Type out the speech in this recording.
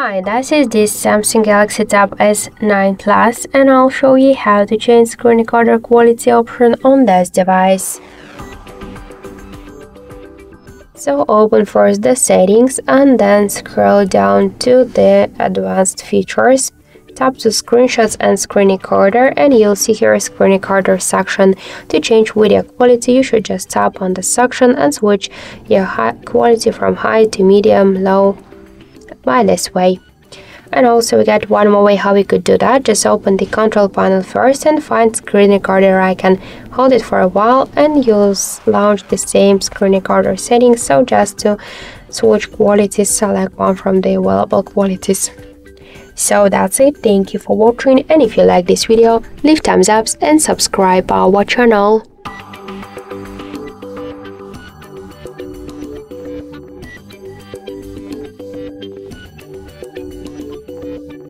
Hi, this is this Samsung Galaxy Tab S9 Plus and I'll show you how to change screen recorder quality option on this device. So open first the settings and then scroll down to the advanced features. Tap to screenshots and screen recorder and you'll see here screen recorder section. To change video quality, you should just tap on the section and switch your quality from high to medium, low. By this way. And also we got one more way how we could do that. Just open the control panel first and find screen recorder icon. Hold it for a while and you'll launch the same screen recorder settings. So just to switch qualities, select one from the available qualities. So that's it. Thank you for watching, and if you like this video, leave thumbs up and subscribe our channel.